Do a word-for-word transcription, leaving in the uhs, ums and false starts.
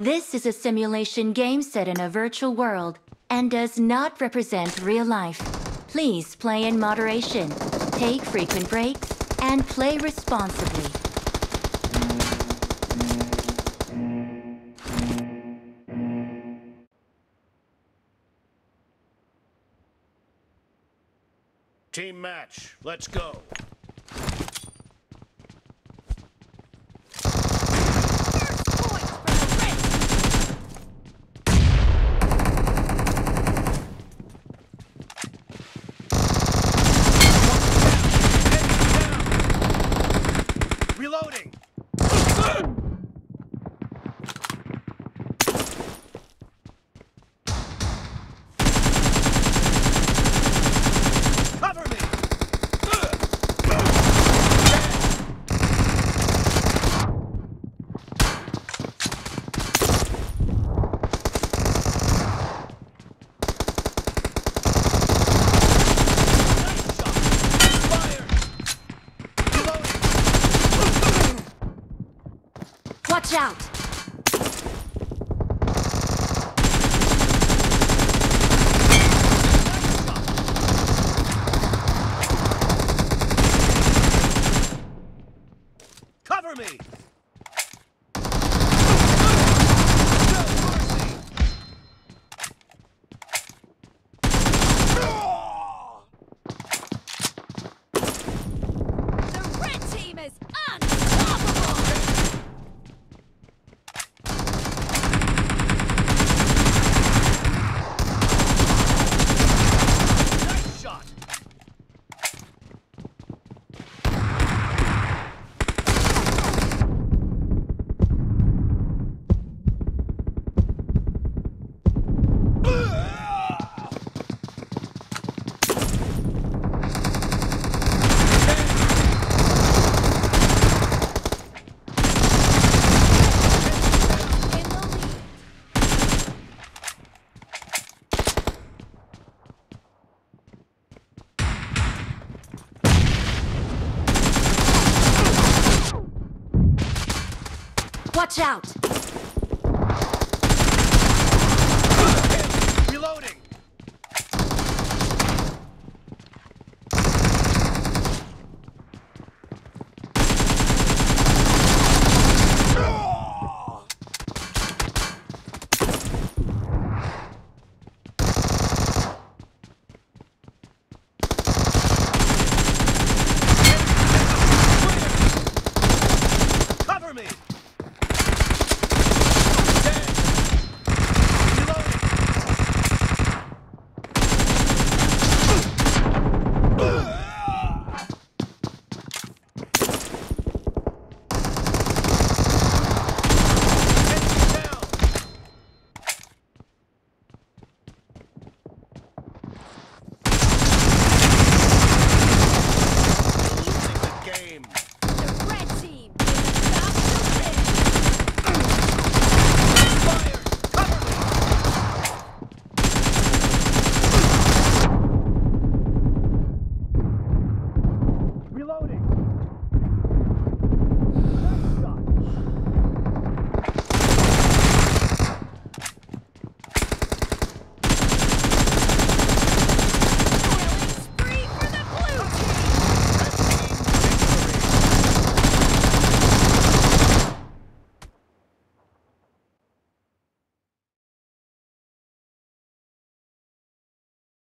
This is a simulation game set in a virtual world and does not represent real life. Please play in moderation, take frequent breaks, and play responsibly. Team match, let's go. Watch out! Cover me! The red team is unstoppable! Watch out!